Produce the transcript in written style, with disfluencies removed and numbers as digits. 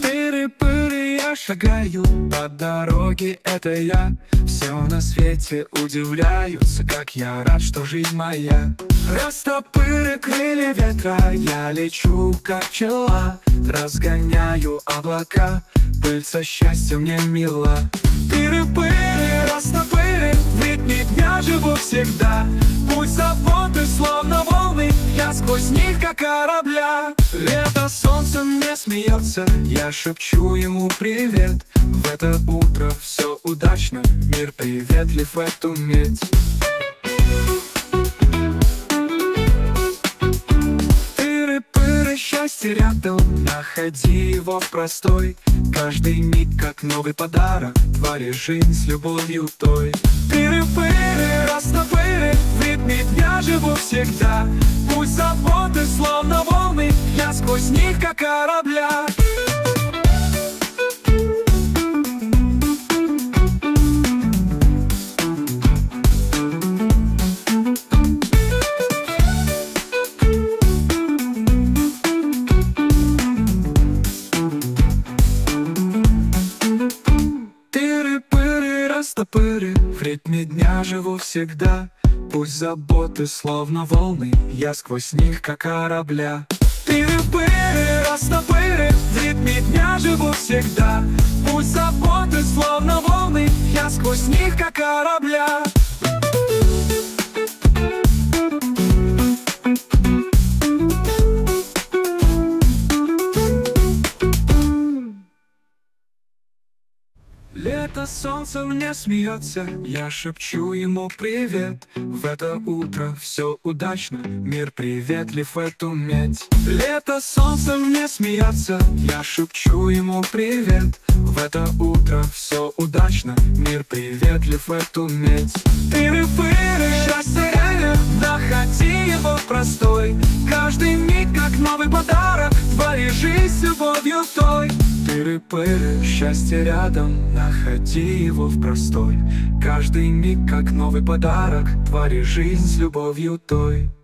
Тыры-пыры, я шагаю по дороге, это я. Все на свете удивляются, как я рад, что жизнь моя. Растопыры крылья ветра, я лечу, как пчела. Разгоняю облака, пыль со счастьем мне мила. Тыры-пыры, растопыры, в ритме дня живу всегда. Путь заботы, словно волны, я сквозь них, как корабля. Лето солнце мне смеется, я шепчу ему привет. В это утро все удачно, мир приветлив в эту медь. Счастье рядом, находи его в простой. Каждый миг, как новый подарок, твори жизнь с любовью той. Тыры-пыры, растопыры, в ритме дня живу всегда. Пусть заботы, словно волны, я сквозь них, как корабля. Растопыры, в ритме дня живу всегда. Пусть заботы, словно волны, я сквозь них, как корабля. Тыры-пыры, растопыры, в ритме дня живу всегда. Пусть заботы, словно волны, я сквозь них, как корабля. Лето солнце мне смеется, я шепчу ему привет. В это утро все удачно, мир приветлив в эту медь. Лето солнце мне смеется, я шепчу ему привет. В это утро все удачно, мир приветлив в эту медь. Тыры-пыры, счастье реально, находи его простой. Каждый миг, как новый подарок, твори жизнь с любовью той. Тыры-пыры, счастье рядом, находи его в простой. Каждый миг, как новый подарок, твори жизнь с любовью той.